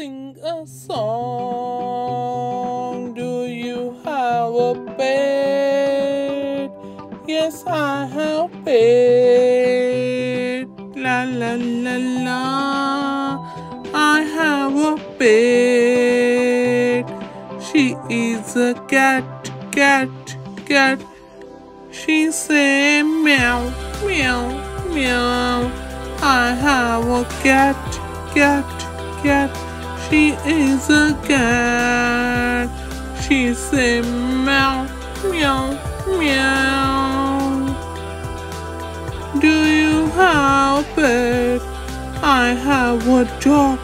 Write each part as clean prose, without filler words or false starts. sing a song? Do you have a pet? Yes, I have a pet. La la la la, I have a pet. She is a cat, cat, cat. She say meow, meow, meow. I have a cat, cat, cat. She is a cat. She say meow, meow, meow. Do you have a pet? I have a dog,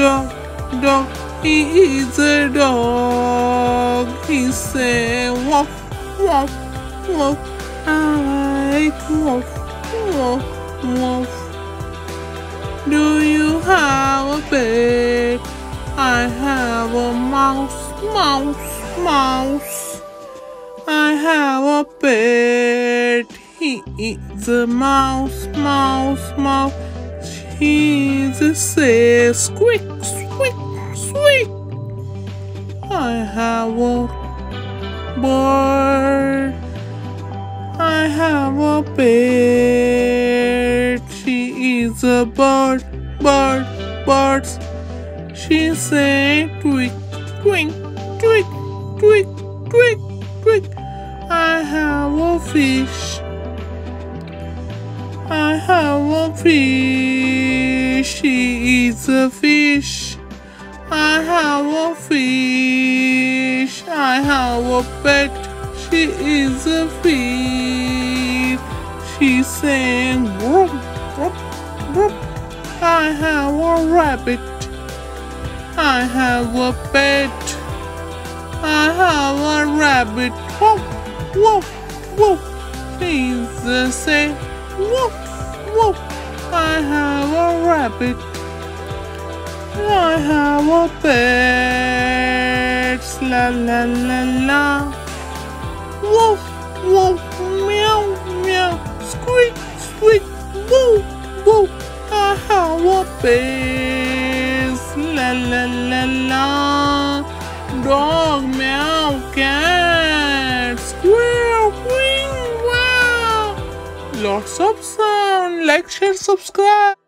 dog, dog. He is a dog. He say woof, woof, woof. I like woof, woof, woof. Do you have a pet? I have a mouse, mouse, mouse. I have a pet. He is a mouse, mouse, mouse. He is a say squeak, squeak, squeak. I have a bird. I have a pet. She is a bird, bird, bird. She say tweet, tweet, tweet, tweet, tweet, tweet. I have a fish. I have a fish. She is a fish. I have a fish. I have a pet. She is a fish. She sang whoop, whoop, whoop. I have a rabbit. I have a pet. I have a rabbit. Woof, woof, woof. She's saying woof, woof. I have a rabbit. I have a pet. La la la la. Woof, woof, meow, meow, squeak, squeak, woof, woof. I have a pet. La la la la. Dog, meow, cat, squirrel, wing, wow. Lots of sound. Like, share, subscribe.